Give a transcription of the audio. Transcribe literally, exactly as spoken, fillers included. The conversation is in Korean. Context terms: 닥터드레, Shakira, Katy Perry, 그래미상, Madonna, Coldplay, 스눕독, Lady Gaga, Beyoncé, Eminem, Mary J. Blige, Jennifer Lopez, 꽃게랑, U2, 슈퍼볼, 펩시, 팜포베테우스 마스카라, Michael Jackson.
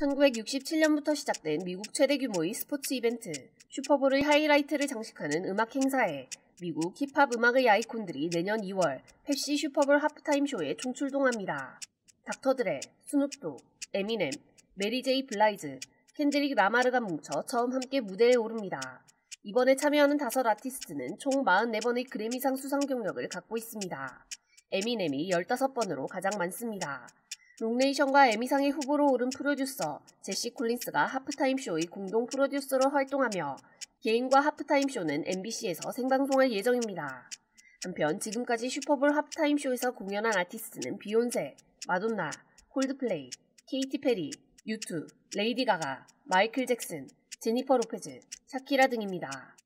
천구백육십칠 년부터 시작된 미국 최대 규모의 스포츠 이벤트, 슈퍼볼의 하이라이트를 장식하는 음악 행사에 미국 힙합 음악의 아이콘들이 내년 이월 펩시 슈퍼볼 하프타임 쇼에 총출동합니다. 닥터드레, 스눕독, 에미넴, 메리 제이 블라이즈, 켄드릭 라마르가 뭉쳐 처음 함께 무대에 오릅니다. 이번에 참여하는 다섯 아티스트는 총 사십사 번의 그래미상 수상 경력을 갖고 있습니다. 에미넴이 십오 번으로 가장 많습니다. 롱네이션과 에미상의 후보로 오른 프로듀서 제시 콜린스가 하프타임 쇼의 공동 프로듀서로 활동하며 개인과 하프타임 쇼는 엠비씨에서 생방송할 예정입니다. 한편 지금까지 슈퍼볼 하프타임 쇼에서 공연한 아티스트는 비욘세, 마돈나, 콜드플레이, 케이티 페리, 유투, 레이디 가가, 마이클 잭슨, 제니퍼 로페즈, 샤키라 등입니다.